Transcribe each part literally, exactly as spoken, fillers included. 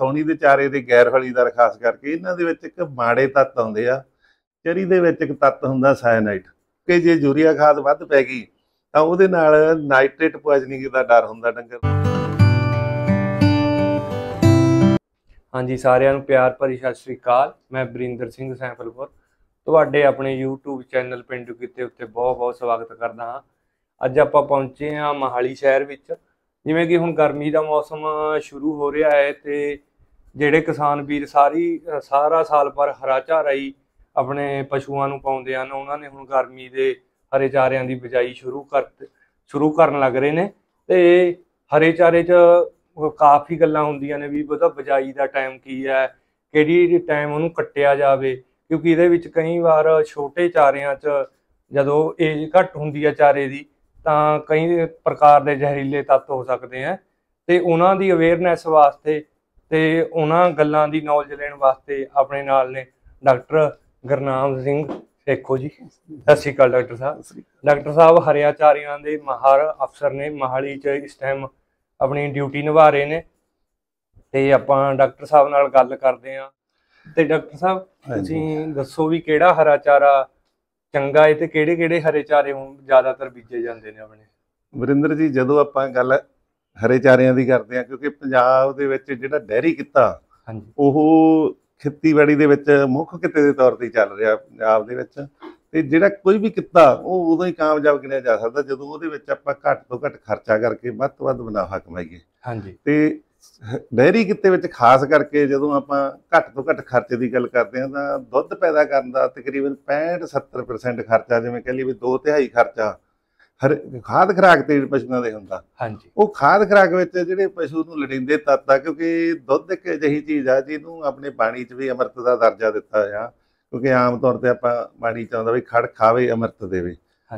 ਸੌਣੀ ਦੇ ਚਾਰੇ ਦੇ ਗੈਰ ਹਲੀਦਾਰ ਖਾਸ ਕਰਕੇ ਇਹਨਾਂ ਦੇ ਵਿੱਚ ਇੱਕ ਮਾੜੇ ਤੱਤ ਆਉਂਦੇ ਆ। ਚਰੀ ਦੇ ਵਿੱਚ ਇੱਕ ਤੱਤ ਹੁੰਦਾ ਸਾਇਨਾਈਟ, ਕਿ ਜੇ ਯੂਰੀਆ ਖਾਦ ਵੱਧ ਪੈ ਗਈ ਤਾਂ ਉਹਦੇ ਨਾਲ ਨਾਈਟ੍ਰੇਟ ਪੋਇਜ਼ਨਿੰਗ ਦਾ ਡਰ ਹੁੰਦਾ ਡੰਗਰ। ਹਾਂਜੀ ਸਾਰਿਆਂ ਨੂੰ ਪਿਆਰ ਭਰੀ ਸਤਿ ਸ਼੍ਰੀ ਅਕਾਲ। ਮੈਂ ਬਰਿੰਦਰ ਸਿੰਘ ਸੈਂਫਲਪੁਰ ਤੁਹਾਡੇ ਆਪਣੇ YouTube ਚੈਨਲ ਪਿੰਡੂ ਕਿੱਤੇ ਉੱਤੇ ਬਹੁਤ ਬਹੁਤ ਸਵਾਗਤ ਕਰਦਾ ਹਾਂ। ਅੱਜ ਆਪਾਂ ਪਹੁੰਚੇ ਹਾਂ ਮੋਹਾਲੀ ਸ਼ਹਿਰ ਵਿੱਚ। ਜਿਵੇਂ ਕਿ ਹੁਣ ਗਰਮੀ ਦਾ ਮੌਸਮ ਸ਼ੁਰੂ ਹੋ ਰਿਹਾ ਹੈ ਤੇ ਜਿਹੜੇ ਕਿਸਾਨ ਵੀਰ ਸਾਰੀ ਸਾਰਾ ਸਾਲ ਪਰ ਹਰਾ ਚਾਰਾ ਹੀ ਆਪਣੇ ਪਸ਼ੂਆਂ ਨੂੰ ਪਾਉਂਦੇ ਹਨ, ਉਹਨਾਂ ਨੇ ਹੁਣ ਗਰਮੀ ਦੇ ਹਰੇ ਚਾਰਿਆਂ ਦੀ ਬਿਜਾਈ ਸ਼ੁਰੂ ਕਰ ਸ਼ੁਰੂ ਕਰਨ ਲੱਗ ਰਹੇ ਨੇ। ਤੇ ਹਰੇ ਚਾਰੇ 'ਚ ਕਾਫੀ ਗੱਲਾਂ ਹੁੰਦੀਆਂ ਨੇ ਵੀ ਉਹਦਾ ਬਿਜਾਈ ਦਾ ਟਾਈਮ ਕੀ ਹੈ, ਕਿਹੜੀ ਟਾਈਮ ਉਹਨੂੰ ਕੱਟਿਆ ਜਾਵੇ, ਕਿਉਂਕਿ ਇਹਦੇ ਵਿੱਚ ਕਈ ਵਾਰ ਛੋਟੇ ਚਾਰਿਆਂ 'ਚ ਜਦੋਂ ਏਜ ਘੱਟ ਹੁੰਦੀ ਹੈ ਚਾਰੇ ਦੀ ਤਾਂ ਕਈ ਪ੍ਰਕਾਰ ਦੇ ਜ਼ਹਿਰੀਲੇ ਤੱਤ ਹੋ ਸਕਦੇ ਹੈ। ਤੇ ਉਹਨਾਂ ਦੀ ਅਵੇਅਰਨੈਸ ਵਾਸਤੇ ਤੇ ਉਹਨਾਂ ਗੱਲਾਂ ਦੀ ਨੌਲੇਜ ਲੈਣ ਵਾਸਤੇ ਆਪਣੇ ਨਾਲ ਨੇ ਡਾਕਟਰ ਗੁਰਨਾਮ ਸਿੰਘ ਸੇਖੋ ਜੀ। ਸਤਿ ਸ਼੍ਰੀ ਅਕਾਲ ਡਾਕਟਰ ਸਾਹਿਬ। ਡਾਕਟਰ ਸਾਹਿਬ ਹਰਿਆ ਚਾਰਿਆਂ ਦੇ ਮਾਹਰ ਅਫਸਰ ਨੇ, ਮੋਹਾਲੀ 'ਚ ਇਸ ਟਾਈਮ ਆਪਣੀ ਡਿਊਟੀ ਨਿਭਾ ਰਹੇ ਨੇ ਤੇ ਆਪਾਂ ਡਾਕਟਰ ਸਾਹਿਬ ਨਾਲ ਗੱਲ ਕਰਦੇ ਹਾਂ। ਤੇ ਡਾਕਟਰ ਸਾਹਿਬ ਤੁਸੀਂ ਦੱਸੋ ਵੀ ਕਿਹੜਾ ਹਰਾ ਚਾਰਾ ਚੰਗਾ ਹੈ ਤੇ ਕਿਹੜੇ ਕਿਹੜੇ ਹਰੇ ਚਾਰੇ ਹੁਣ ਜ਼ਿਆਦਾਤਰ ਬੀਜੇ ਜਾਂਦੇ ਨੇ ਆਪਣੇ? ਵਰਿੰਦਰ ਜੀ ਜਦੋਂ ਆਪਾਂ ਗੱਲ ਹਰੇ ਚਾਰਿਆਂ ਦੀ ਕਰਦੇ ਹਾਂ, ਕਿਉਂਕਿ ਪੰਜਾਬ ਦੇ ਵਿੱਚ ਜਿਹੜਾ ਡੈਰੀ ਕਿੱਤਾ ਉਹ ਖੇਤੀਬਾੜੀ ਦੇ ਵਿੱਚ ਮੁੱਖ ਕਿੱਤੇ ਦੇ ਤੌਰ ਤੇ ਚੱਲ ਰਿਹਾ ਪੰਜਾਬ ਦੇ ਵਿੱਚ, ਤੇ ਜਿਹੜਾ ਕੋਈ ਵੀ ਕਿੱਤਾ ਉਹ ਉਦੋਂ ਹੀ ਕਾਮਯਾਬ ਗਿਣਿਆ ਜਾ ਸਕਦਾ ਜਦੋਂ ਉਹਦੇ ਵਿੱਚ ਆਪਾਂ ਘੱਟ ਤੋਂ ਘੱਟ ਖਰਚਾ ਕਰਕੇ ਵੱਧ ਤੋਂ ਵੱਧ ਮੁਨਾਫਾ ਕਮਾਈਏ। ਹਾਂਜੀ, ਤੇ ਡੇਅਰੀ ਕਿੱਤੇ ਵਿੱਚ ਖਾਸ ਕਰਕੇ ਜਦੋਂ ਆਪਾਂ ਘੱਟ ਤੋਂ ਘੱਟ ਖਰਚੇ ਦੀ ਗੱਲ ਕਰਦੇ ਹਾਂ ਤਾਂ ਦੁੱਧ ਪੈਦਾ ਕਰਨ ਦਾ ਤਕਰੀਬਨ ਪੈਂਹਠ ਸੱਤਰ ਪਰਸੈਂਟ ਖਰਚਾ, ਜਿਵੇਂ ਕਹਿ ਲਈਏ ਵੀ ਦੋ ਤਿਹਾਈ ਖਰਚਾ ਹਰ ਖਾਦ ਖੁਰਾਕ ਤੇ ਪਸ਼ੂਆਂ ਦੇ ਹੁੰਦਾ। ਹਾਂਜੀ, ਉਹ ਖਾਦ ਖੁਰਾਕ ਵਿੱਚ ਜਿਹੜੇ ਪਸ਼ੂ ਨੂੰ ਲੋੜੀਂਦੇ ਤੱਤ ਆ, ਕਿਉਂਕਿ ਦੁੱਧ ਇੱਕ ਅਜਿਹੀ ਚੀਜ਼ ਆ ਜਿਹਨੂੰ ਆਪਣੇ ਬਾਣੀ 'ਚ ਵੀ ਅੰਮ੍ਰਿਤ ਦਾ ਦਰਜਾ ਦਿੱਤਾ ਆ, ਕਿਉਂਕਿ ਆਮ ਤੌਰ ਤੇ ਆਪਾਂ ਬਾਣੀ 'ਚ ਆਉਂਦਾ ਵੀ ਖੜ ਖਾਵੇ ਅੰਮ੍ਰਿਤ ਦੇਵੇ।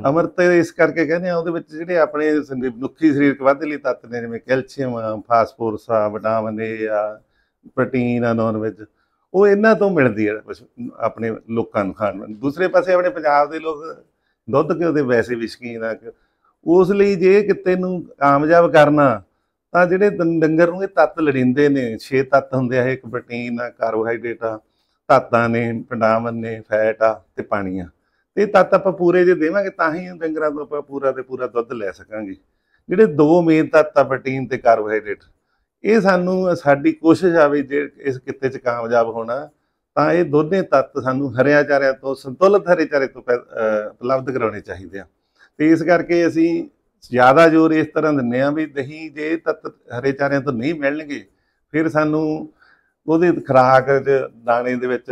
ਅੰਮ੍ਰਿਤ ਇਸ ਕਰਕੇ ਕਹਿੰਦੇ ਆ, ਉਹਦੇ ਵਿੱਚ ਜਿਹੜੇ ਆਪਣੇ ਮਨੁੱਖੀ ਸਰੀਰਕ ਵਾਧੇ ਲਈ ਤੱਤ ਨੇ ਜਿਵੇਂ ਕੈਲਸ਼ੀਅਮ ਆ, ਫਾਸਫੋਰਸ ਆ, ਵਿਟਾਮਿਨ ਏ ਆ, ਪ੍ਰੋਟੀਨ ਆ, ਨੌਨ ਵੈਜ, ਉਹ ਇਹਨਾਂ ਤੋਂ ਮਿਲਦੀ ਹੈ ਆਪਣੇ ਲੋਕਾਂ ਨੂੰ ਖਾਣ ਨੂੰ। ਦੂਸਰੇ ਪਾਸੇ ਆਪਣੇ ਪੰਜਾਬ ਦੇ ਲੋਕ ਦੁੱਧ ਘਿਓ ਦੇ ਵੈਸੇ ਵੀ ਸ਼ੌਕੀਨ ਆ, ਉਸ ਲਈ ਜੇ ਕਿਤੇ ਨੂੰ ਕਾਮਯਾਬ ਕਰਨਾ ਤਾਂ ਜਿਹੜੇ ਡੰਗਰ ਨੂੰ ਇਹ ਤੱਤ ਲੋੜੀਂਦੇ ਨੇ, ਛੇ ਤੱਤ ਹੁੰਦੇ ਆ ਇਹ, ਇੱਕ ਪ੍ਰੋਟੀਨ ਆ, ਕਾਰਬੋਹਾਈਡਰੇਟ ਆ, ਧਾਤਾਂ ਨੇ, ਵਿਟਾਮਿਨ ਨੇ, ਫੈਟ ਆ ਤੇ ਪਾਣੀ ਆ। ਇਹ ਤੱਤ ਆਪਾਂ ਪੂਰੇ ਜੇ ਦੇਵਾਂਗੇ ਤਾਂ ਹੀ ਡੰਗਰਾਂ ਤੋਂ ਆਪਾਂ ਪੂਰਾ ਤੇ ਪੂਰਾ ਦੁੱਧ ਲੈ ਸਕਾਂਗੇ। ਜਿਹੜੇ ਦੋ ਮੇਨ ਤੱਤ ਆ ਪ੍ਰੋਟੀਨ ਤੇ ਕਾਰਬੋਹਾਈਡਰੇਟ, ਇਹ ਸਾਨੂੰ ਸਾਡੀ ਕੋਸ਼ਿਸ਼ ਆਵੇ ਜੇ ਇਸ ਕਿੱਤੇ 'ਚ ਕਾਮਯਾਬ ਹੋਣਾ ਤਾਂ ਇਹ ਦੋਨੇ ਤੱਤ ਸਾਨੂੰ ਹਰਿਆ ਚਾਰਿਆਂ ਤੋਂ, ਸੰਤੁਲਿਤ ਹਰੇ ਚਾਰੇ ਤੋਂ ਉਪਲਬਧ ਕਰਾਉਣੇ ਚਾਹੀਦੇ ਆ। ਤੇ ਇਸ ਕਰਕੇ ਅਸੀਂ ਜ਼ਿਆਦਾ ਜ਼ੋਰ ਇਸ ਤਰ੍ਹਾਂ ਦਿੰਦੇ ਹਾਂ ਵੀ ਦਹੀਂ ਜੇ ਤੱਤ ਹਰੇ ਚਾਰਿਆਂ ਤੋਂ ਨਹੀਂ ਮਿਲਣਗੇ ਫਿਰ ਸਾਨੂੰ ਉਹਦੇ ਖੁਰਾਕ 'ਚ ਦਾਣੇ ਦੇ ਵਿੱਚ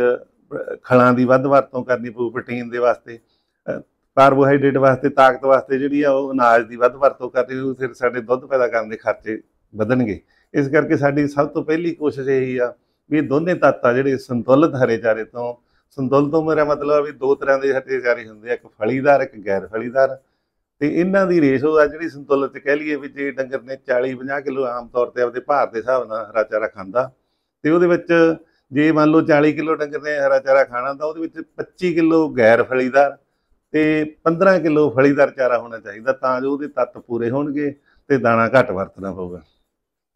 ਖਲਾਂ ਦੀ ਵੱਧ ਵਰਤੋਂ ਕਰਨੀ ਪਊ, ਪ੍ਰੋਟੀਨ ਦੇ ਵਾਸਤੇ, ਕਾਰਬੋਹਾਈਡਰੇਟ ਵਾਸਤੇ, ਤਾਕਤ ਵਾਸਤੇ ਜਿਹੜੀ ਆ ਉਹ ਅਨਾਜ ਦੀ ਵੱਧ ਵਰਤੋਂ ਕਰਨੀ ਪਊ, ਫਿਰ ਸਾਡੇ ਦੁੱਧ ਪੈਦਾ ਕਰਨ ਦੇ ਖਰਚੇ ਵਧਣਗੇ। ਇਸ ਕਰਕੇ ਸਾਡੀ ਸਭ ਤੋਂ ਪਹਿਲੀ ਕੋਸ਼ਿਸ਼ ਇਹੀ ਆ ਵੀ ਦੋਨੇ ਤੱਤ ਆ ਜਿਹੜੇ ਸੰਤੁਲਿਤ ਹਰੇ ਚਾਰੇ ਤੋਂ, ਸੰਤੁਲਿਤ ਤੋਂ ਮੇਰਾ ਮਤਲਬ ਵੀ ਦੋ ਤਰ੍ਹਾਂ ਦੇ ਹਰੇ ਚਾਰੇ ਹੁੰਦੇ ਆ, ਇੱਕ ਫਲੀਦਾਰ ਇੱਕ ਗੈਰ ਫਲੀਦਾਰ, ਤੇ ਇਹਨਾਂ ਦੀ ਰੇਸ਼ੋ ਆ ਜਿਹੜੀ ਸੰਤੁਲਿਤ ਕਹਿ ਲਈਏ ਵੀ ਜੇ ਡੰਗਰ ਨੇ ਚਾਲੀ ਪੰਜਾਹ ਕਿਲੋ ਆਮ ਤੌਰ ਤੇ ਆਪਦੇ ਭਾਰ ਦੇ ਹਿਸਾਬ ਨਾਲ ਹਰਾ ਚਾਰਾ ਖਾਂਦਾ ਤੇ ਉਹਦੇ ਵਿੱਚ ਜੇ ਮੰਨ ਲਓ ਚਾਲੀ ਕਿਲੋ ਡੰਗਰ ਨੇ ਹਰਾ ਚਾਰਾ ਖਾਣਾ ਤਾਂ ਉਹਦੇ ਵਿੱਚ ਪੱਚੀ ਕਿਲੋ ਗੈਰ ਫਲੀਦਾਰ ਤੇ ਪੰਦਰਾਂ ਕਿਲੋ ਫਲੀਦਾਰ ਚਾਰਾ ਹੋਣਾ ਚਾਹੀਦਾ ਤਾਂ ਜੋ ਉਹਦੇ ਤੱਤ ਪੂਰੇ ਹੋਣਗੇ ਤੇ ਦਾਣਾ ਘੱਟ ਵਰਤਣਾ ਪਊਗਾ।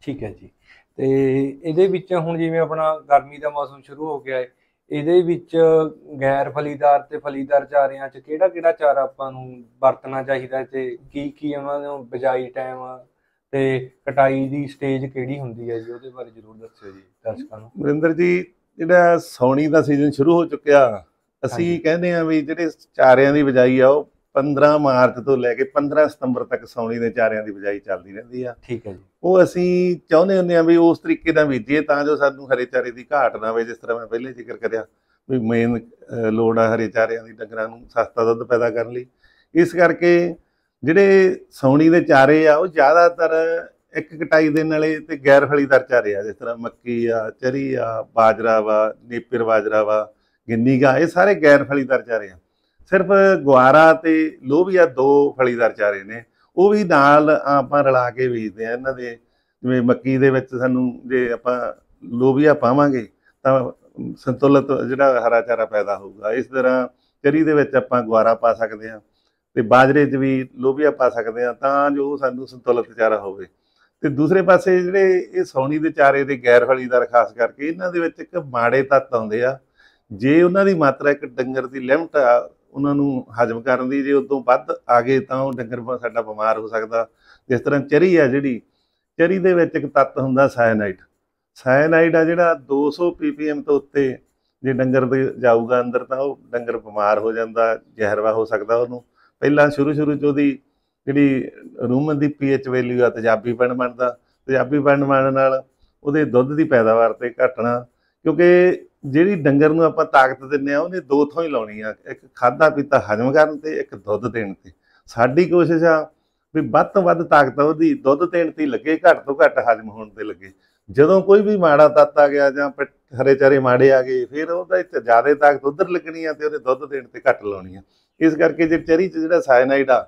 ਠੀਕ ਹੈ ਜੀ। ਤੇ ਇਹਦੇ ਵਿੱਚ ਹੁਣ ਜਿਵੇਂ ਆਪਣਾ ਗਰਮੀ ਦਾ ਮੌਸਮ ਸ਼ੁਰੂ ਹੋ ਗਿਆ ਹੈ, ਇਹਦੇ ਵਿੱਚ ਗੈਰ ਫਲੀਦਾਰ ਤੇ ਫਲੀਦਾਰ ਚਾਰਿਆਂ 'ਚ ਕਿਹੜਾ ਕਿਹੜਾ ਚਾਰਾ ਆਪਾਂ ਨੂੰ ਵਰਤਣਾ ਚਾਹੀਦਾ ਤੇ ਕੀ ਕੀ ਉਹਨਾਂ ਨੂੰ ਬਿਜਾਈ ਟਾਈਮ ਤੇ ਕਟਾਈ ਦੀ ਸਟੇਜ ਕਿਹੜੀ ਹੁੰਦੀ ਹੈ ਜੀ, ਉਹਦੇ ਬਾਰੇ ਜ਼ਰੂਰ ਦੱਸਿਓ ਜੀ ਦਰਸ਼ਕਾਂ ਨੂੰ। ਵਰਿੰਦਰ ਜੀ ਜਿਹੜਾ ਸੌਣੀ ਦਾ ਸੀਜ਼ਨ ਸ਼ੁਰੂ ਹੋ ਚੁੱਕਿਆ, ਅਸੀਂ ਕਹਿੰਦੇ ਹਾਂ ਵੀ ਜਿਹੜੇ ਚਾਰਿਆਂ ਦੀ ਬਿਜਾਈ ਆ ਉਹ ਪੰਦਰਾਂ ਮਾਰਚ ਤੋਂ ਲੈ ਕੇ ਪੰਦਰਾਂ ਸਤੰਬਰ ਤੱਕ ਸੌਣੀ ਦੇ ਚਾਰਿਆਂ ਦੀ ਬਿਜਾਈ ਚੱਲਦੀ ਰਹਿੰਦੀ ਆ। ਠੀਕ ਹੈ ਜੀ। ਉਹ ਅਸੀਂ ਚਾਹੁੰਦੇ ਹੁੰਦੇ ਹਾਂ ਵੀ ਉਸ ਤਰੀਕੇ ਨਾਲ ਬੀਜੀਏ ਤਾਂ ਜੋ ਸਾਨੂੰ ਹਰੇ ਚਾਰੇ ਦੀ ਘਾਟ ਨਾ ਹੋਵੇ। ਜਿਸ ਤਰ੍ਹਾਂ ਮੈਂ ਪਹਿਲੇ ਜ਼ਿਕਰ ਕਰਿਆ ਵੀ ਮੇਨ ਲੋੜ ਆ ਹਰੇ ਚਾਰਿਆਂ ਦੀ ਡੰਗਰਾਂ ਨੂੰ ਸਸਤਾ ਦੁੱਧ ਪੈਦਾ ਕਰਨ ਲਈ। ਇਸ ਕਰਕੇ ਜਿਹੜੇ ਸੌਣੀ ਦੇ ਚਾਰੇ ਆ ਉਹ ਜ਼ਿਆਦਾਤਰ ਇੱਕ ਕਟਾਈ ਦੇ ਨਾਲੇ ਤੇ ਗੈਰ ਫਲੀਦਾਰ ਚਾਰੇ ਆ, ਜਿਸ ਤਰ੍ਹਾਂ ਮੱਕੀ ਆ, ਚਰੀ ਆ, ਬਾਜਰਾ ਵਾ, ਨੇਪਰ ਬਾਜਰਾ ਵਾ, ਗਿੰਨੀ ਗਾ, ਇਹ ਸਾਰੇ ਗੈਰ ਫਲੀਦਾਰ ਚਾਰੇ ਆ। ਸਿਰਫ ਗੁਆਰਾ ਤੇ ਲੋਬੀਆ ਦੋ ਫਲੀਦਾਰ ਚਾਰੇ ਨੇ, ਉਹ ਵੀ ਨਾਲ ਆਪਾਂ ਰਲਾ ਕੇ ਬੀਜਦੇ ਆ ਇਹਨਾਂ ਦੇ। ਜਿਵੇਂ ਮੱਕੀ ਦੇ ਵਿੱਚ ਸਾਨੂੰ ਜੇ ਆਪਾਂ ਲੋਬੀਆ ਪਾਵਾਂਗੇ ਤਾਂ ਸੰਤੁਲਿਤ ਜਿਹੜਾ ਹਰਾ ਚਾਰਾ ਪੈਦਾ ਹੋਊਗਾ, ਇਸ ਤਰ੍ਹਾਂ ਚਰੀ ਦੇ ਵਿੱਚ ਆਪਾਂ ਗੁਆਰਾ ਪਾ ਸਕਦੇ ਹਾਂ ਤੇ ਬਾਜਰੇ 'ਚ ਵੀ ਲੋਬੀਆ ਪਾ ਸਕਦੇ ਹਾਂ ਤਾਂ ਜੋ ਸਾਨੂੰ ਸੰਤੁਲਿਤ ਚਾਰਾ ਹੋਵੇ। ਤੇ ਦੂਸਰੇ ਪਾਸੇ ਜਿਹੜੇ ਇਹ ਸੌਣੀ ਦੇ ਚਾਰੇ ਦੇ ਗੈਰ ਹਲੀਦਾਰ ਖਾਸ ਕਰਕੇ ਇਹਨਾਂ ਦੇ ਵਿੱਚ ਇੱਕ ਮਾੜੇ ਤੱਤ ਆਉਂਦੇ ਆ। ਜੇ ਉਹਨਾਂ ਦੀ ਮਾਤਰਾ ਇੱਕ ਡੰਗਰ ਦੀ ਲਿਮਟ ਆ ਉਹਨਾਂ ਨੂੰ ਹਜ਼ਮ ਕਰਨ ਦੀ, ਜੇ ਉਦੋਂ ਵੱਧ ਆ ਗਏ ਤਾਂ ਉਹ ਡੰਗਰ ਸਾਡਾ ਬਿਮਾਰ ਹੋ ਸਕਦਾ। ਜਿਸ ਤਰ੍ਹਾਂ ਚਰੀ ਆ, ਜਿਹੜੀ ਚਰੀ ਦੇ ਵਿੱਚ ਇੱਕ ਤੱਤ ਹੁੰਦਾ ਸਾਇਨਾਈਡ, ਸਾਇਨਾਈਡ ਆ ਜਿਹੜਾ ਦੋ ਸੌ ਪੀ ਪੀ ਐਮ ਤੋਂ ਉੱਤੇ ਜੇ ਡੰਗਰ ਦੇ ਜਾਊਗਾ ਅੰਦਰ ਤਾਂ ਉਹ ਡੰਗਰ ਬਿਮਾਰ ਹੋ ਜਾਂਦਾ, ਜ਼ਹਿਰਵਾ ਹੋ ਸਕਦਾ। ਉਹਨੂੰ ਪਹਿਲਾਂ ਸ਼ੁਰੂ ਸ਼ੁਰੂ 'ਚ ਉਹਦੀ ਜਿਹੜੀ ਰੂਮਨ ਦੀ ਪੀ ਐਚ ਵੈਲਿਊ ਆ ਤੇਜ਼ਾਬੀਪਣ ਬਣਦਾ, ਤੇਜ਼ਾਬੀਪਣ ਬਣਨ ਨਾਲ ਉਹਦੇ ਦੁੱਧ ਦੀ ਪੈਦਾਵਾਰ 'ਤੇ ਘਟਣਾ, ਕਿਉਂਕਿ ਜਿਹੜੀ ਡੰਗਰ ਨੂੰ ਆਪਾਂ ਤਾਕਤ ਦਿੰਦੇ ਹਾਂ ਉਹਨੇ ਦੋ ਥਾਂ ਹੀ ਲਾਉਣੀ ਆ, ਇੱਕ ਖਾਧਾ ਪੀਤਾ ਹਜ਼ਮ ਕਰਨ 'ਤੇ, ਇੱਕ ਦੁੱਧ ਦੇਣ 'ਤੇ। ਸਾਡੀ ਕੋਸ਼ਿਸ਼ ਆ ਵੀ ਵੱਧ ਤੋਂ ਵੱਧ ਤਾਕਤ ਉਹਦੀ ਦੁੱਧ ਦੇਣ 'ਤੇ ਲੱਗੇ, ਘੱਟ ਤੋਂ ਘੱਟ ਹਜ਼ਮ ਹੋਣ 'ਤੇ ਲੱਗੇ। ਜਦੋਂ ਕੋਈ ਵੀ ਮਾੜਾ ਤੱਤ ਆ ਗਿਆ ਜਾਂ ਹਰੇ ਚਾਰੇ ਮਾੜੇ ਆ ਗਏ ਫਿਰ ਉਹਦਾ ਇੱਥੇ ਜ਼ਿਆਦਾ ਤਾਕਤ ਉੱਧਰ ਲੱਗਣੀ ਆ ਅਤੇ ਉਹਨੇ ਦੁੱਧ ਦੇਣ 'ਤੇ ਘੱਟ ਲਾਉਣੀ ਆ। ਇਸ ਕਰਕੇ ਜੇ ਚਰੀ 'ਚ ਜਿਹੜਾ ਸਾਇਨਾਈਡ ਆ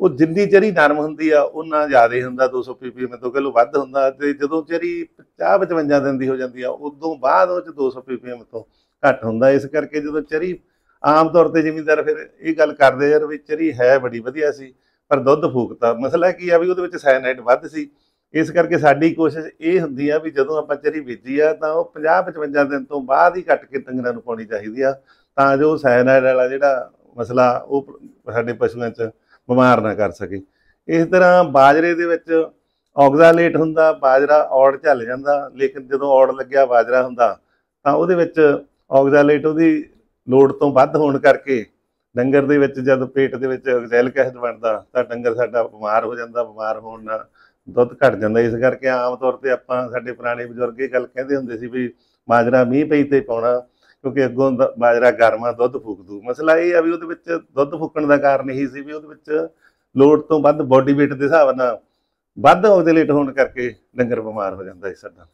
ਉਹ ਜਿੰਨੀ ਚਰੀ ਨਰਮ ਹੁੰਦੀ ਆ ਓਨਾ ਜ਼ਿਆਦਾ ਹੁੰਦਾ, ਦੋ ਸੌ ਪੀ ਪੀ ਐਮ ਤੋਂ ਕਿਲੋ ਵੱਧ ਹੁੰਦਾ। ਅਤੇ ਜਦੋਂ ਚਰੀ ਪੰਜਾਹ ਪਚਵੰਜਾ ਦਿਨ ਦੀ ਹੋ ਜਾਂਦੀ ਆ ਉਦੋਂ ਬਾਅਦ ਉਹ 'ਚ ਦੋ ਸੌ ਪੀ ਪੀ ਐਮ ਤੋਂ ਘੱਟ ਹੁੰਦਾ। ਇਸ ਕਰਕੇ ਜਦੋਂ ਚਰੀ ਆਮ ਤੌਰ 'ਤੇ ਜ਼ਿਮੀਂਦਾਰ ਫਿਰ ਇਹ ਗੱਲ ਕਰਦੇ ਯਾਰ ਵੀ ਚਰੀ ਹੈ ਬੜੀ ਵਧੀਆ ਸੀ ਪਰ ਦੁੱਧ ਫੂਕਤਾ, ਮਸਲਾ ਕੀ ਆ ਵੀ ਉਹਦੇ ਵਿੱਚ ਸਾਇਨਾਈਡ ਵੱਧ ਸੀ। ਇਸ ਕਰਕੇ ਸਾਡੀ ਕੋਸ਼ਿਸ਼ ਇਹ ਹੁੰਦੀ ਆ ਵੀ ਜਦੋਂ ਆਪਾਂ ਚਰੀ ਬੀਜੀ ਆ ਤਾਂ ਉਹ ਪੰਜਾਹ ਪਚਵੰਜਾ ਦਿਨ ਤੋਂ ਬਾਅਦ ਹੀ ਕੱਟ ਕੇ ਡੰਗਰਾਂ ਨੂੰ ਪਾਉਣੀ ਚਾਹੀਦੀ ਆ, ਤਾਂ ਜੋ ਸਾਇਨਾਈਡ ਵਾਲਾ ਜਿਹੜਾ ਮਸਲਾ ਉਹ ਸਾਡੇ ਪਸ਼ੂਆਂ 'ਚ ਬਿਮਾਰ ਨਾ ਕਰ ਸਕੇ। ਇਸ ਤਰ੍ਹਾਂ ਬਾਜਰੇ ਦੇ ਵਿੱਚ ਔਗਜ਼ਾਲੇਟ ਹੁੰਦਾ, ਬਾਜਰਾ ਔੜ ਝੱਲ ਜਾਂਦਾ, ਲੇਕਿਨ ਜਦੋਂ ਔੜ ਲੱਗਿਆ ਬਾਜਰਾ ਹੁੰਦਾ ਤਾਂ ਉਹਦੇ ਵਿੱਚ ਔਗਜ਼ਾਲੇਟ ਉਹਦੀ ਲੋੜ ਤੋਂ ਵੱਧ ਹੋਣ ਕਰਕੇ ਡੰਗਰ ਦੇ ਵਿੱਚ ਜਦ ਪੇਟ ਦੇ ਵਿੱਚ ਔਗਜ਼ੈਲਿਕ ਐਸਿਡ ਬਣਦਾ ਤਾਂ ਡੰਗਰ ਸਾਡਾ ਬਿਮਾਰ ਹੋ ਜਾਂਦਾ, ਬਿਮਾਰ ਹੋਣ ਨਾਲ ਦੁੱਧ ਘੱਟ ਜਾਂਦਾ। ਇਸ ਕਰਕੇ ਆਮ ਤੌਰ 'ਤੇ ਆਪਾਂ ਸਾਡੇ ਪੁਰਾਣੇ ਬਜ਼ੁਰਗ ਇਹ ਗੱਲ ਕਹਿੰਦੇ ਹੁੰਦੇ ਸੀ ਵੀ ਬਾਜਰਾ ਮੀਂਹ ਪਈ 'ਤੇ ਪਾਉਣਾ ਕਿਉਂਕਿ ਅੱਗੋਂ ਬਾਜਰਾ ਗਰਮਾ ਦੁੱਧ ਫੂਕ ਦੂ। ਮਸਲਾ ਇਹ ਆ ਵੀ ਉਹਦੇ ਵਿੱਚ ਦੁੱਧ ਫੂਕਣ ਦਾ ਕਾਰਨ ਇਹੀ ਸੀ ਵੀ ਉਹਦੇ ਵਿੱਚ ਲੋੜ ਤੋਂ ਵੱਧ ਬੋਡੀ ਵੇਟ ਦੇ ਹਿਸਾਬ ਨਾਲ ਵੱਧ ਔਗਜ਼ੈਲੇਟ ਹੋਣ ਕਰਕੇ ਡੰਗਰ ਬਿਮਾਰ ਹੋ ਜਾਂਦਾ ਸੀ ਸਾਡਾ।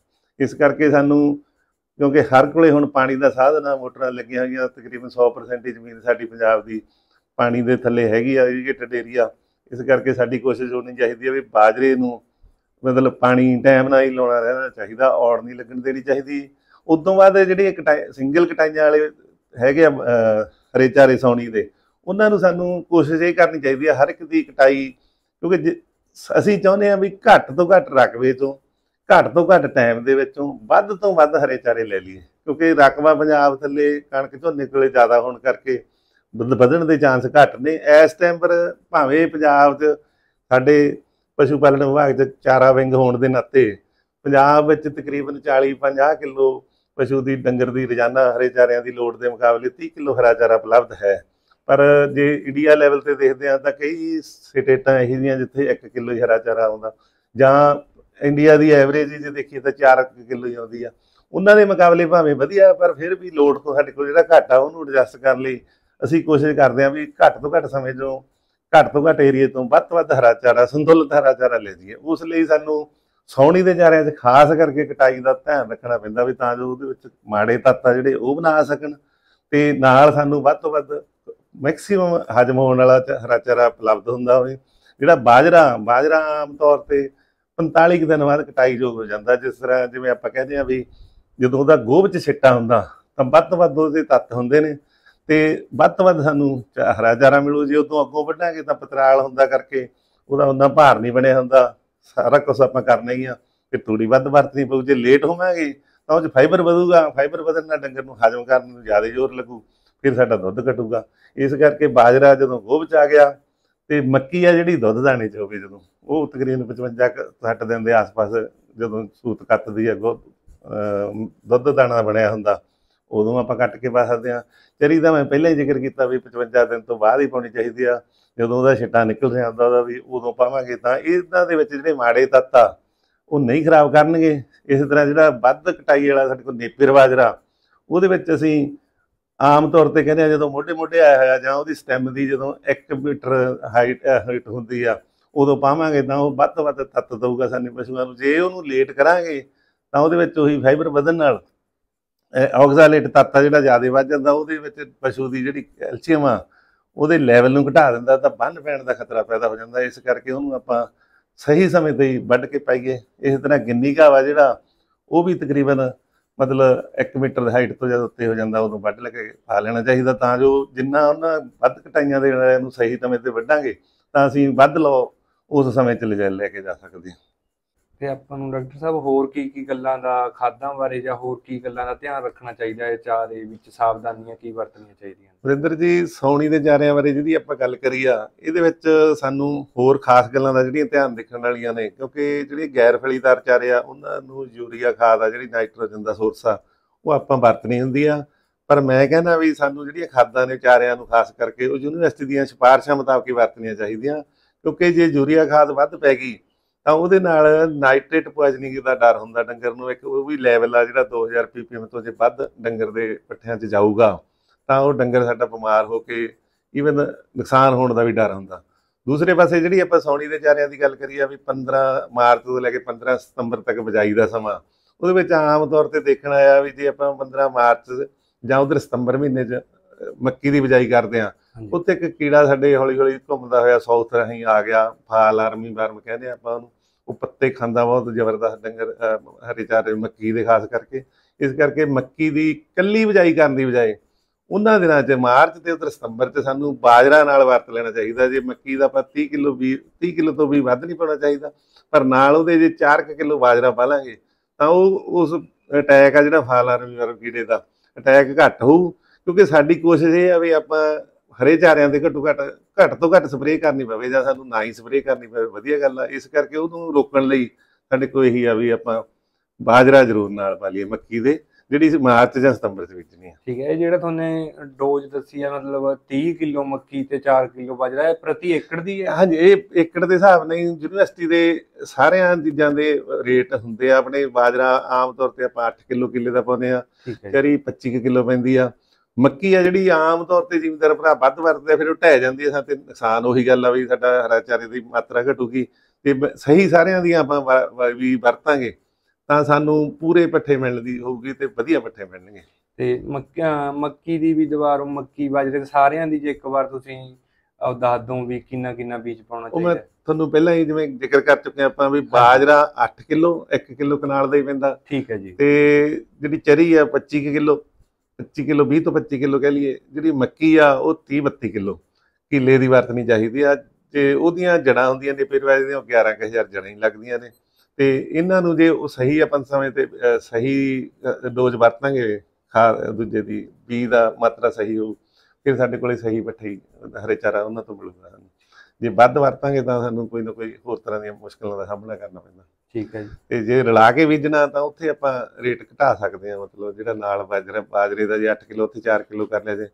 ਇਸ ਕਰਕੇ ਸਾਨੂੰ ਕਿਉਂਕਿ ਹਰ ਕੋਲੇ ਹੁਣ ਪਾਣੀ ਦਾ ਸਾਧਨ ਆ, ਮੋਟਰਾਂ ਲੱਗੀਆਂ ਹੋਈਆਂ, ਤਕਰੀਬਨ ਸੌ ਪਰਸੈਂਟ ਹੀ ਜ਼ਮੀਨ ਸਾਡੀ ਪੰਜਾਬ ਦੀ ਪਾਣੀ ਦੇ ਥੱਲੇ ਹੈਗੀ ਆ, ਇਰੀਗੇਟਡ ਏਰੀਆ। ਇਸ ਕਰਕੇ ਸਾਡੀ ਕੋਸ਼ਿਸ਼ ਹੋਣੀ ਚਾਹੀਦੀ ਹੈ ਵੀ ਬਾਜਰੇ ਨੂੰ ਮਤਲਬ ਪਾਣੀ ਟਾਈਮ ਨਾਲ ਹੀ ਲਾਉਣਾ ਰਹਿਣਾ ਚਾਹੀਦਾ, ਔੜ ਨਹੀਂ ਲੱਗਣ ਦੇਣੀ ਚਾਹੀਦੀ। ਉਦੋਂ ਬਾਅਦ ਜਿਹੜੇ ਕਟਾਈ ਸਿੰਗਲ ਕਟਾਈਆਂ ਵਾਲੇ ਹੈਗੇ ਆ ਹਰੇ ਚਾਰੇ ਸੌਣੀ ਦੇ, ਉਹਨਾਂ ਨੂੰ ਸਾਨੂੰ ਕੋਸ਼ਿਸ਼ ਇਹ ਕਰਨੀ ਚਾਹੀਦੀ ਆ ਹਰ ਇੱਕ ਦੀ ਕਟਾਈ, ਕਿਉਂਕਿ ਜ ਅਸੀਂ ਚਾਹੁੰਦੇ ਹਾਂ ਵੀ ਘੱਟ ਤੋਂ ਘੱਟ ਰਕਬੇ 'ਚੋਂ, ਘੱਟ ਤੋਂ ਘੱਟ ਟਾਈਮ ਦੇ ਵਿੱਚੋਂ ਵੱਧ ਤੋਂ ਵੱਧ ਹਰੇ ਚਾਰੇ ਲੈ ਲਈਏ, ਕਿਉਂਕਿ ਰਕਬਾ ਪੰਜਾਬ ਥੱਲੇ ਕਣਕ ਝੋਨੇ ਕੋਲੇ ਜ਼ਿਆਦਾ ਹੋਣ ਕਰਕੇ ਵਧਣ ਦੇ ਚਾਂਸ ਘੱਟ ਨੇ। ਇਸ ਟਾਈਮ ਪਰ ਭਾਵੇਂ ਪੰਜਾਬ 'ਚ ਸਾਡੇ ਪਸ਼ੂ ਪਾਲਣ ਵਿਭਾਗ 'ਚ ਚਾਰਾ ਵਿੰਗ ਹੋਣ ਦੇ ਨਾਤੇ ਪੰਜਾਬ ਵਿੱਚ ਤਕਰੀਬਨ ਚਾਲੀ ਪੰਜਾਹ ਕਿਲੋ ਪਸ਼ੂ ਦੀ ਡੰਗਰ ਦੀ ਰੋਜ਼ਾਨਾ ਹਰੇ ਚਾਰਿਆਂ ਦੀ ਲੋੜ ਦੇ ਮੁਕਾਬਲੇ ਤੀਹ ਕਿਲੋ ਹਰਾ ਚਾਰਾ ਉਪਲਬਧ ਹੈ। ਪਰ ਜੇ ਇੰਡੀਆ ਲੈਵਲ 'ਤੇ ਦੇਖਦੇ ਹਾਂ ਤਾਂ ਕਈ ਸਟੇਟਾਂ ਇਹੋ ਜਿਹੀਆਂ ਜਿੱਥੇ ਇੱਕ ਕਿਲੋ ਹੀ ਹਰਾ ਚਾਰਾ ਆਉਂਦਾ, ਜਾਂ ਇੰਡੀਆ ਦੀ ਐਵਰੇਜ ਜੇ ਦੇਖੀਏ ਤਾਂ ਚਾਰ ਕਿਲੋ ਹੀ ਆਉਂਦੀ ਆ। ਉਹਨਾਂ ਦੇ ਮੁਕਾਬਲੇ ਭਾਵੇਂ ਵਧੀਆ ਪਰ ਫਿਰ ਵੀ ਲੋੜ ਤੋਂ ਸਾਡੇ ਕੋਲ ਜਿਹੜਾ ਘਾਟਾ ਉਹਨੂੰ ਐਡਜਸਟ ਕਰਨ ਲਈ ਅਸੀਂ ਕੋਸ਼ਿਸ਼ ਕਰਦੇ ਹਾਂ ਵੀ ਘੱਟ ਤੋਂ ਘੱਟ ਸਮੇਂ 'ਚੋਂ, ਘੱਟ ਤੋਂ ਘੱਟ ਏਰੀਏ ਤੋਂ ਵੱਧ ਤੋਂ ਵੱਧ ਹਰਾ ਚਾਰਾ, ਸੰਤੁਲਿਤ ਹਰਾ ਚਾਰਾ ਲੈ ਜਾਈਏ। ਉਸ ਲਈ ਸਾਨੂੰ ਸੌਣੀ ਦੇ ਚਾਰਿਆਂ 'ਚ ਖਾਸ ਕਰਕੇ ਕਟਾਈ ਦਾ ਧਿਆਨ ਰੱਖਣਾ ਪੈਂਦਾ ਵੀ ਤਾਂ ਜੋ ਉਹਦੇ ਵਿੱਚ ਮਾੜੇ ਤੱਤ ਆ ਜਿਹੜੇ ਉਹ ਬਣਾ ਸਕਣ ਅਤੇ ਨਾਲ ਸਾਨੂੰ ਵੱਧ ਤੋਂ ਵੱਧ ਮੈਕਸੀਮਮ ਹਜ਼ਮ ਹੋਣ ਵਾਲਾ ਹਰਾ ਚਾਰਾ ਉਪਲਬਧ ਹੁੰਦਾ ਹੋਵੇ। ਜਿਹੜਾ ਬਾਜਰਾ, ਬਾਜਰਾ ਆਮ ਤੌਰ 'ਤੇ ਪੰਤਾਲੀ ਕੁ ਦਿਨ ਬਾਅਦ ਕਟਾਈਯੋਗ ਹੋ ਜਾਂਦਾ। ਜਿਸ ਤਰ੍ਹਾਂ ਜਿਵੇਂ ਆਪਾਂ ਕਹਿੰਦੇ ਹਾਂ ਵੀ ਜਦੋਂ ਉਹਦਾ ਗੋਭ 'ਚ ਛਿੱਟਾ ਹੁੰਦਾ ਤਾਂ ਵੱਧ ਤੋਂ ਵੱਧ ਉਹਦੇ ਤੱਤ ਹੁੰਦੇ ਨੇ ਅਤੇ ਵੱਧ ਤੋਂ ਵੱਧ ਸਾਨੂੰ ਹਰਾ ਚਾਰਾ ਮਿਲੂ। ਜੇ ਉਦੋਂ ਅੱਗੋਂ ਵੱਢਾਂਗੇ ਤਾਂ ਪਤਰਾਲ ਹੁੰਦਾ ਕਰਕੇ ਉਹਦਾ ਓਨਾ ਭਾਰ ਨਹੀਂ ਬਣਿਆ ਹੁੰਦਾ, ਸਾਰਾ ਕੁਛ ਆਪਾਂ ਕਰਨਾ ਹੀ ਆ ਅਤੇ ਤੂੜੀ ਵੱਧ ਵਰਤਣੀ ਪਊ। ਜੇ ਲੇਟ ਹੋਵਾਂਗੇ ਤਾਂ ਉਹ 'ਚ ਫਾਈਬਰ ਵਧੂਗਾ, ਫਾਈਬਰ ਵਧਣ ਨਾਲ ਡੰਗਰ ਨੂੰ ਹਜ਼ਮ ਕਰਨ ਨੂੰ ਜ਼ਿਆਦਾ ਜ਼ੋਰ ਲੱਗੂ, ਫਿਰ ਸਾਡਾ ਦੁੱਧ ਘਟੂਗਾ। ਇਸ ਕਰਕੇ ਬਾਜਰਾ ਜਦੋਂ ਗੋਭ 'ਚ ਆ ਗਿਆ ਅਤੇ ਮੱਕੀ ਆ ਜਿਹੜੀ ਦੁੱਧ ਦਾਣੇ 'ਚ ਹੋ ਗਈ, ਜਦੋਂ ਉਹ ਤਕਰੀਬਨ ਪਚਵੰਜਾ ਸੱਠ ਦਿਨ ਦੇ ਆਸ ਪਾਸ ਜਦੋਂ ਸੂਤ ਕੱਤਦੀ ਆ, ਗੋ ਦੁੱਧ ਦਾਣਾ ਬਣਿਆ ਹੁੰਦਾ, ਉਦੋਂ ਆਪਾਂ ਕੱਟ ਕੇ ਪਾ ਸਕਦੇ ਹਾਂ। ਚਰੀ ਦਾ ਮੈਂ ਪਹਿਲਾਂ ਹੀ ਜ਼ਿਕਰ ਕੀਤਾ ਵੀ ਪਚਵੰਜਾ ਦਿਨ ਤੋਂ ਬਾਅਦ ਹੀ ਪਾਉਣੀ ਚਾਹੀਦੀ ਆ, ਜਦੋਂ ਉਹਦਾ ਛਿੱਟਾ ਨਿਕਲ ਜਾਂਦਾ ਉਹਦਾ ਵੀ ਉਦੋਂ ਪਾਵਾਂਗੇ ਤਾਂ ਇਹਨਾਂ ਦੇ ਵਿੱਚ ਜਿਹੜੇ ਮਾੜੇ ਤੱਤ ਆ ਉਹ ਨਹੀਂ ਖਰਾਬ ਕਰਨਗੇ। ਇਸ ਤਰ੍ਹਾਂ ਜਿਹੜਾ ਵੱਧ ਕਟਾਈ ਵਾਲਾ ਸਾਡੇ ਕੋਲ ਨੇਪੇਰ ਬਾਜਰਾ, ਉਹਦੇ ਵਿੱਚ ਅਸੀਂ ਆਮ ਤੌਰ 'ਤੇ ਕਹਿੰਦੇ ਹਾਂ ਜਦੋਂ ਮੋਢੇ ਮੋਢੇ ਆਇਆ ਹੋਇਆ ਜਾਂ ਉਹਦੀ ਸਟੈਮ ਦੀ ਜਦੋਂ ਇੱਕ ਮੀਟਰ ਹਾਈਟ ਹਾਈਟ ਹੁੰਦੀ ਆ ਉਦੋਂ ਪਾਵਾਂਗੇ ਤਾਂ ਉਹ ਵੱਧ ਤੋਂ ਵੱਧ ਤੱਤ ਦਊਗਾ ਸਾਨੂੰ ਪਸ਼ੂਆਂ ਨੂੰ। ਜੇ ਉਹਨੂੰ ਲੇਟ ਕਰਾਂਗੇ ਤਾਂ ਉਹਦੇ ਵਿੱਚ ਉਹੀ ਫਾਈਬਰ ਵਧਣ ਨਾਲ ਔਗਜ਼ਾਲੇਟ ਤੱਤ ਆ ਜਿਹੜਾ ਜ਼ਿਆਦਾ ਵੱਧ ਜਾਂਦਾ, ਉਹਦੇ ਵਿੱਚ ਪਸ਼ੂ ਦੀ ਜਿਹੜੀ ਕੈਲਸ਼ੀਅਮ ਆ ਉਹਦੇ ਲੈਵਲ ਨੂੰ ਘਟਾ ਦਿੰਦਾ ਤਾਂ ਬੰਨ ਪੈਣ ਦਾ ਖਤਰਾ ਪੈਦਾ ਹੋ ਜਾਂਦਾ। ਇਸ ਕਰਕੇ ਉਹਨੂੰ ਆਪਾਂ ਸਹੀ ਸਮੇਂ 'ਤੇ ਹੀ ਵੱਢ ਕੇ ਪਾਈਏ। ਇਸ ਤਰ੍ਹਾਂ ਗਿੰਨੀ ਘਾਹ ਵਾ ਜਿਹੜਾ ਉਹ ਵੀ ਤਕਰੀਬਨ ਮਤਲਬ ਇੱਕ ਮੀਟਰ ਹਾਈਟ ਤੋਂ ਜਦ ਉੱਤੇ ਹੋ ਜਾਂਦਾ ਉਦੋਂ ਵੱਢ ਲੈ ਕੇ ਪਾ ਲੈਣਾ ਚਾਹੀਦਾ, ਤਾਂ ਜੋ ਜਿੰਨਾ ਉਹਨਾਂ ਵੱਧ ਕਟਾਈਆਂ ਦੇ ਵਾਲਿਆਂ ਨੂੰ ਸਹੀ ਸਮੇਂ 'ਤੇ ਵੱਢਾਂਗੇ ਤਾਂ ਅਸੀਂ ਵੱਧ ਲਓ ਉਸ ਸਮੇਂ 'ਚ ਲੈ ਲੈ ਕੇ ਜਾ ਸਕਦੇ ਹਾਂ। ਤੇ ਆਪਾਂ ਨੂੰ ਡਾਕਟਰ ਸਾਹਿਬ ਹੋਰ ਕੀ ਕੀ ਗੱਲਾਂ ਦਾ ਖਾਦਾਂ ਬਾਰੇ ਜਾਂ ਹੋਰ ਕੀ ਗੱਲਾਂ ਦਾ ਧਿਆਨ ਰੱਖਣਾ ਚਾਹੀਦਾ ਹੈ, ਚਾਹ ਦੇ ਵਿੱਚ ਸਾਵਧਾਨੀਆਂ ਕੀ ਵਰਤਣੀਆਂ ਚਾਹੀਦੀਆਂ? ਬਰਿੰਦਰ ਜੀ, ਸੌਣੀ ਦੇ ਚਾਰਿਆਂ ਬਾਰੇ ਜਿਹਦੀ ਆਪਾਂ ਗੱਲ ਕਰੀ ਆ, ਇਹਦੇ ਵਿੱਚ ਸਾਨੂੰ ਹੋਰ ਖਾਸ ਗੱਲਾਂ ਦਾ ਜਿਹੜੀਆਂ ਧਿਆਨ ਦੇਖਣ ਵਾਲੀਆਂ ਨੇ, ਕਿਉਂਕਿ ਜਿਹੜੇ ਗੈਰ ਫਲੀਦਾਰ ਚਾਰੇ ਆ ਉਹਨਾਂ ਨੂੰ ਯੂਰੀਆ ਖਾਦ ਆ ਜਿਹੜੀ ਨਾਈਟ੍ਰੋਜਨ ਦਾ ਸੋਰਸ ਆ ਉਹ ਆਪਾਂ ਵਰਤਣੀ ਹੁੰਦੀ ਆ। ਪਰ ਮੈਂ ਕਹਿੰਦਾ ਵੀ ਸਾਨੂੰ ਜਿਹੜੀਆਂ ਖਾਦਾਂ ਨੇ ਚਾਰਿਆਂ ਨੂੰ ਖਾਸ ਕਰਕੇ ਉਹ ਯੂਨੀਵਰਸਿਟੀ ਦੀਆਂ ਸਿਫਾਰਸ਼ਾਂ ਮੁਤਾਬਕ ਵਰਤਣੀਆਂ ਚਾਹੀਦੀਆਂ, ਕਿਉਂਕਿ ਜੇ ਯੂਰੀਆ ਖਾਦ ਵੱਧ ਪੈ ਗਈ ਤਾਂ ਉਹਦੇ ਨਾਲ ਨਾਈਟ੍ਰੇਟ ਪੁਆਇਜ਼ਨਿੰਗ ਦਾ ਡਰ ਹੁੰਦਾ ਡੰਗਰ ਨੂੰ। ਇੱਕ ਉਹ ਵੀ ਲੈਵਲ ਆ ਜਿਹੜਾ ਦੋ ਹਜ਼ਾਰ ਪੀ ਪੀ ਐਮ ਤੋਂ ਜੇ ਵੱਧ ਡੰਗਰ ਦੇ ਪੱਠਿਆਂ 'ਚ ਜਾਊਗਾ ਤਾਂ ਉਹ ਡੰਗਰ ਸਾਡਾ ਬਿਮਾਰ ਹੋ ਕੇ ਈਵਨ ਨੁਕਸਾਨ ਹੋਣ ਦਾ ਵੀ ਡਰ ਹੁੰਦਾ। ਦੂਸਰੇ ਪਾਸੇ ਜਿਹੜੀ ਆਪਾਂ ਸੌਣੀ ਦੇ ਚਾਰਿਆਂ ਦੀ ਗੱਲ ਕਰੀਏ ਵੀ ਪੰਦਰਾਂ ਮਾਰਚ ਤੋਂ ਲੈ ਕੇ ਪੰਦਰਾਂ ਸਤੰਬਰ ਤੱਕ ਬਿਜਾਈ ਦਾ ਸਮਾਂ, ਉਹਦੇ ਵਿੱਚ ਆਮ ਤੌਰ 'ਤੇ ਦੇਖਣਾ ਆ ਵੀ ਜੇ ਆਪਾਂ ਪੰਦਰਾਂ ਮਾਰਚ ਜਾਂ ਉੱਧਰ ਸਤੰਬਰ ਮਹੀਨੇ 'ਚ ਮੱਕੀ ਦੀ ਬਿਜਾਈ ਕਰਦੇ ਹਾਂ, ਉੱਥੇ ਇੱਕ ਕੀੜਾ ਸਾਡੇ ਹੌਲੀ ਹੌਲੀ ਘੁੰਮਦਾ ਹੋਇਆ ਸਾਊਥ ਰਾਹੀਂ ਆ ਗਿਆ, ਫਾਲ ਆਰਮੀ ਵਰਮ ਕਹਿੰਦੇ ਆਪਾਂ ਉਹਨੂੰ, ਉਹ ਪੱਤੇ ਖਾਂਦਾ ਬਹੁਤ ਜ਼ਬਰਦਸਤ ਡੰਗਰ ਹਰੇ ਚਾਰੇ ਮੱਕੀ ਦੇ ਖਾਸ ਕਰਕੇ। ਇਸ ਕਰਕੇ ਮੱਕੀ ਦੀ ਇਕੱਲੀ ਬਿਜਾਈ ਕਰਨ ਦੀ ਬਜਾਏ ਉਹਨਾਂ ਦਿਨਾਂ 'ਚ ਮਾਰਚ ਅਤੇ ਉੱਧਰ ਸਤੰਬਰ 'ਚ ਸਾਨੂੰ ਬਾਜਰਾ ਨਾਲ ਵਰਤ ਲੈਣਾ ਚਾਹੀਦਾ। ਜੇ ਮੱਕੀ ਦਾ ਆਪਾਂ ਤੀਹ ਕਿਲੋ ਵੀ ਤੀਹ ਕਿਲੋ ਤੋਂ ਵੀ ਵੱਧ ਨਹੀਂ ਪਾਉਣਾ ਚਾਹੀਦਾ, ਪਰ ਨਾਲ ਉਹਦੇ ਜੇ ਚਾਰ ਕੁ ਕਿਲੋ ਬਾਜਰਾ ਪਾ ਲਾਂਗੇ ਤਾਂ ਉਹ ਉਸ ਅਟੈਕ ਆ ਜਿਹੜਾ ਫਾਲ ਆਰਮੀ ਵਰਮ ਕੀੜੇ ਦਾ ਅਟੈਕ ਘੱਟ ਹੋਊ। ਕਿਉਂਕਿ ਸਾਡੀ ਕੋਸ਼ਿਸ਼ ਇਹ ਆ ਵੀ ਆਪਾਂ ਹਰੇ ਚਾਰਿਆਂ 'ਤੇ ਘੱਟੋ ਘੱਟ ਘੱਟ ਤੋਂ ਘੱਟ ਸਪਰੇਅ ਕਰਨੀ ਪਵੇ ਜਾਂ ਸਾਨੂੰ ਨਾ ਹੀ ਸਪਰੇਅ ਕਰਨੀ ਪਵੇ, ਵਧੀਆ ਗੱਲ ਆ। ਇਸ ਕਰਕੇ ਉਹਨੂੰ ਰੋਕਣ ਲਈ ਸਾਡੇ ਕੋਲ ਇਹੀ ਆ ਵੀ ਆਪਾਂ ਬਾਜਰਾ ਜ਼ਰੂਰ ਨਾਲ ਪਾ ਲਈਏ ਮੱਕੀ ਦੇ, ਜਿਹੜੀ ਮਾਰਚ ਜਾਂ ਸਤੰਬਰ 'ਚ ਵੇਚਣੀ ਆ। ਠੀਕ ਹੈ, ਇਹ ਜਿਹੜਾ ਤੁਹਾਨੂੰ ਡੋਜ਼ ਦੱਸੀ ਆ, ਮਤਲਬ ਤੀਹ ਕਿਲੋ ਮੱਕੀ ਅਤੇ ਚਾਰ ਕਿਲੋ ਬਾਜਰਾ, ਇਹ ਪ੍ਰਤੀ ਏਕੜ ਦੀ ਹੈ? ਹਾਂਜੀ, ਇਹ ਏਕੜ ਦੇ ਹਿਸਾਬ ਨਾਲ ਯੂਨੀਵਰਸਿਟੀ ਦੇ ਸਾਰਿਆਂ ਚੀਜ਼ਾਂ ਦੇ ਰੇਟ ਹੁੰਦੇ ਆ। ਆਪਣੇ ਬਾਜਰਾ ਆਮ ਤੌਰ 'ਤੇ ਆਪਾਂ ਅੱਠ ਕਿਲੋ ਕਿੱਲੇ ਦਾ ਪਾਉਂਦੇ ਹਾਂ, ਚਰੀ ਪੱਚੀ ਕੁ ਕਿੱਲੋ ਪੈਂਦੀ ਆ। ਮੱਕੀ ਆ ਜਿਹੜੀ ਆਮ ਤੌਰ 'ਤੇ ਜ਼ਿਮੀਂਦਾਰ ਭਰਾ ਵੱਧ ਵਰਤਦੇ ਫਿਰ ਉਹ ਢਹਿ ਜਾਂਦੀ ਹੈ, ਸਾਡੇ ਨੁਕਸਾਨ। ਉਹੀ ਗੱਲ ਆ ਵੀ ਸਾਡਾ ਹਰਾ ਚਾਰੇ ਦੀ ਮਾਤਰਾ ਘਟੂਗੀ ਅਤੇ ਸਹੀ ਸਾਰਿਆਂ ਦੀਆਂ ਆਪਾਂ ਵੀ ਵਰਤਾਂਗੇ ਤਾਂ ਸਾਨੂੰ ਪੂਰੇ ਪੱਠੇ ਮਿਲਣ ਦੀ ਹੋਊਗੀ ਅਤੇ ਵਧੀਆ ਪੱਠੇ ਮਿਲਣਗੇ। ਅਤੇ ਮੱਕੀਆਂ ਮੱਕੀ ਦੀ ਵੀ ਦੁਬਾਰਾ ਮੱਕੀ ਬਾਜਰੇ ਸਾਰਿਆਂ ਦੀ ਜੇ ਇੱਕ ਵਾਰ ਤੁਸੀਂ ਦੱਸ ਦਿਓ ਵੀ ਕਿੰਨਾ ਕਿੰਨਾ ਬੀਜ ਪਾਉਣਾ ਚਾਹੀਦਾ? ਉਹ ਮੈਂ ਤੁਹਾਨੂੰ ਪਹਿਲਾਂ ਹੀ ਜਿਵੇਂ ਜ਼ਿਕਰ ਕਰ ਚੁੱਕੇ ਆਪਾਂ ਵੀ ਬਾਜਰਾ ਅੱਠ ਕਿੱਲੋ ਇੱਕ ਕਿੱਲੋ ਕਨਾਲ ਦਾ ਹੀ ਪੈਂਦਾ। ਠੀਕ ਹੈ ਜੀ। ਅਤੇ ਜਿਹੜੀ ਚਰੀ ਆ ਪੱਚੀ ਕੁ ਕਿੱਲੋ ਪੱਚੀ ਕਿੱਲੋ ਵੀਹ ਤੋਂ ਪੱਚੀ ਕਿੱਲੋ ਕਹਿ ਲਈਏ। ਜਿਹੜੀ ਮੱਕੀ ਆ ਉਹ ਤੀਹ ਬੱਤੀ ਕਿੱਲੋ ਕਿੱਲੇ ਦੀ ਵਰਤਣੀ ਚਾਹੀਦੀ ਆ। ਜੇ ਉਹਦੀਆਂ ਜੜ੍ਹਾਂ ਹੁੰਦੀਆਂ ਨੇ ਪੇਰਵਾਜ ਦੀਆਂ, ਉਹ ਗਿਆਰਾਂ ਕੁ ਹਜ਼ਾਰ ਜੜ੍ਹਾਂ ਹੀ ਲੱਗਦੀਆਂ ਨੇ, ਅਤੇ ਇਹਨਾਂ ਨੂੰ ਜੇ ਉਹ ਸਹੀ ਆਪਾਂ ਸਮੇਂ 'ਤੇ ਸਹੀ ਡੋਜ਼ ਵਰਤਾਂਗੇ, ਖਾਦ ਦੂਜੇ ਦੀ ਬੀਜ ਦਾ ਮਾਤਰਾ ਸਹੀ ਹੋਊ, ਫਿਰ ਸਾਡੇ ਕੋਲ ਸਹੀ ਪੱਠੇ ਹਰੇ ਚਾਰਾ ਉਹਨਾਂ ਤੋਂ ਮਿਲੂਗਾ ਸਾਨੂੰ। ਜੇ ਵੱਧ ਵਰਤਾਂਗੇ ਤਾਂ ਸਾਨੂੰ ਕੋਈ ਨਾ ਕੋਈ ਹੋਰ ਤਰ੍ਹਾਂ ਦੀਆਂ ਮੁਸ਼ਕਿਲਾਂ ਦਾ ਸਾਹਮਣਾ ਕਰਨਾ ਪੈਂਦਾ। ਠੀਕ ਹੈ ਜੀ। ਅਤੇ ਜੇ ਰਲਾ ਕੇ ਬੀਜਣਾ ਤਾਂ ਉੱਥੇ ਆਪਾਂ ਰੇਟ ਘਟਾ ਸਕਦੇ ਹਾਂ, ਮਤਲਬ ਜਿਹੜਾ ਨਾਲ ਬਾਜਰਾ ਬਾਜਰੇ ਦਾ ਜੇ ਅੱਠ ਕਿਲੋ ਉੱਥੇ ਚਾਰ ਕਿਲੋ ਕਰ ਲਿਆ। ਜੇ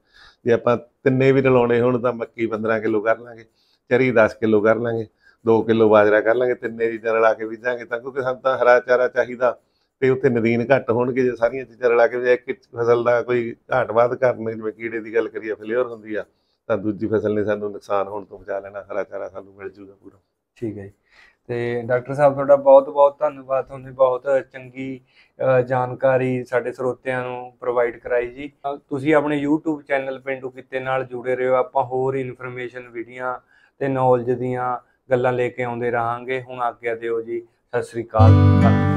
ਜੇ ਆਪਾਂ ਤਿੰਨੇ ਵੀ ਰਲਾਉਣੇ ਹੋਣ ਤਾਂ ਮੱਕੀ ਪੰਦਰਾਂ ਕਿਲੋ ਕਰ ਲਾਂਗੇ, ਚਰੀ ਦਸ ਕਿਲੋ ਕਰ ਲਾਂਗੇ, ਦੋ ਕਿਲੋ ਬਾਜਰਾ ਕਰ ਲਾਂਗੇ, ਤਿੰਨੇ ਚੀਜ਼ਾਂ ਰਲਾ ਕੇ ਬੀਜਾਂਗੇ ਤਾਂ, ਕਿਉਂਕਿ ਸਾਨੂੰ ਤਾਂ ਹਰਾ ਚਾਰਾ ਚਾਹੀਦਾ ਅਤੇ ਉੱਥੇ ਨਦੀਨ ਘੱਟ ਹੋਣਗੇ। ਜੇ ਸਾਰੀਆਂ ਚੀਜ਼ਾਂ ਰਲਾ ਕੇ ਬੀਜਾਂ ਇੱਕ ਫਸਲ ਦਾ ਕੋਈ ਘਾਟ ਵਾਧ ਕਰਨ, ਜਿਵੇਂ ਕੀੜੇ ਦੀ ਗੱਲ ਕਰੀਏ ਫਲੇਅਰ ਹੁੰਦੀ ਆ, ਤਾਂ ਦੂਜੀ ਫਸਲ ਨੇ ਸਾਨੂੰ ਨੁਕਸਾਨ ਹੋਣ ਤੋਂ ਬਚਾ ਲੈਣਾ, ਹਰਾ ਚਾਰਾ ਸਾਨੂੰ ਮਿਲ ਜੂਗਾ ਪੂਰਾ। ਠੀਕ ਹੈ ਜੀ। ਅਤੇ ਡਾਕਟਰ ਸਾਹਿਬ ਤੁਹਾਡਾ ਬਹੁਤ ਬਹੁਤ ਧੰਨਵਾਦ, ਤੁਹਾਨੂੰ ਬਹੁਤ ਚੰਗੀ ਜਾਣਕਾਰੀ ਸਾਡੇ ਸਰੋਤਿਆਂ ਨੂੰ ਪ੍ਰੋਵਾਈਡ ਕਰਾਈ ਜੀ। ਤੁਸੀਂ ਆਪਣੇ ਯੂਟਿਊਬ ਚੈਨਲ ਪੇਂਡੂ ਕਿੱਤੇ ਨਾਲ ਜੁੜੇ ਰਹੋ, ਆਪਾਂ ਹੋਰ ਇਨਫੋਰਮੇਸ਼ਨ ਵੀਡੀਆਂ ਅਤੇ ਨੌਲੇਜ ਦੀਆਂ ਗੱਲਾਂ ਲੈ ਕੇ ਆਉਂਦੇ ਰਹਾਂਗੇ। ਹੁਣ ਆਗਿਆ ਦਿਓ ਜੀ, ਸਤਿ ਸ਼੍ਰੀ ਅਕਾਲ।